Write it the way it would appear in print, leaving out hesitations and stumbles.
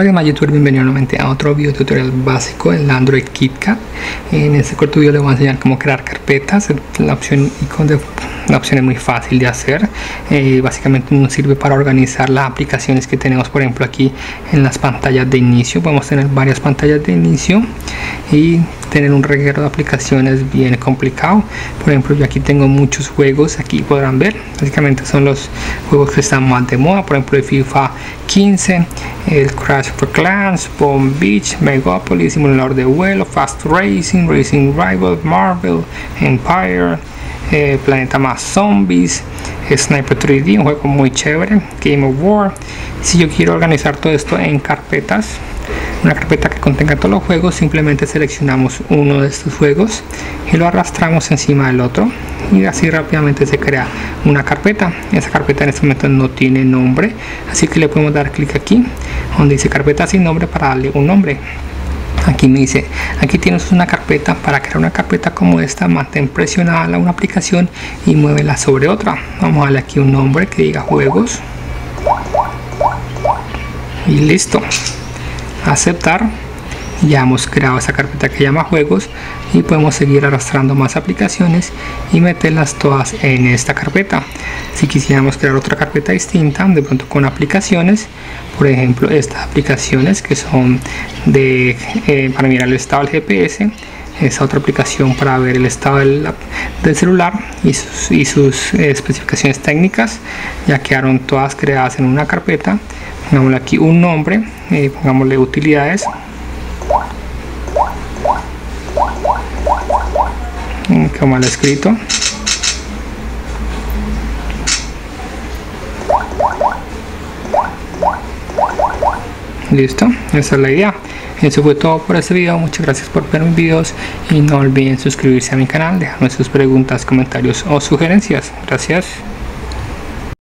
Hola, más youtubers, bienvenidos nuevamente a otro video tutorial básico del Android KitKat. En este corto video les voy a enseñar cómo crear carpetas. La opción es muy fácil de hacer, básicamente nos sirve para organizar las aplicaciones que tenemos. Por ejemplo, aquí en las pantallas de inicio podemos tener varias pantallas de inicio y tener un reguero de aplicaciones bien complicado. Por ejemplo, yo aquí tengo muchos juegos, aquí podrán ver, básicamente son los juegos que están más de moda. Por ejemplo, el FIFA 15, el Crash for Clans, Palm Beach, Megapolis, Simulador de Vuelo, Fast Racing, Racing Rival, Marvel, Empire, Planeta más Zombies, Sniper 3D, un juego muy chévere, Game of War. Si yo quiero organizar todo esto en carpetas, una carpeta que contenga todos los juegos, simplemente seleccionamos uno de estos juegos y lo arrastramos encima del otro y así rápidamente se crea una carpeta. Esa carpeta en este momento no tiene nombre, así que le podemos dar clic aquí donde dice carpeta sin nombre para darle un nombre. Aquí me dice, aquí tienes una carpeta. Para crear una carpeta como esta, mantén presionada una aplicación y muévela sobre otra. Vamos a darle aquí un nombre que diga juegos y listo, aceptar. Ya hemos creado esa carpeta que llama juegos y podemos seguir arrastrando más aplicaciones y meterlas todas en esta carpeta. Si quisiéramos crear otra carpeta distinta, de pronto con aplicaciones, por ejemplo estas aplicaciones que son de para mirar el estado del GPS, esa otra aplicación para ver el estado del celular y sus especificaciones técnicas, ya quedaron todas creadas en una carpeta. Pongámosle aquí un nombre, pongámosle utilidades, que mal escrito, listo, esa es la idea. Eso fue todo por este video, muchas gracias por ver mis videos y no olviden suscribirse a mi canal, dejarme sus preguntas, comentarios o sugerencias. Gracias.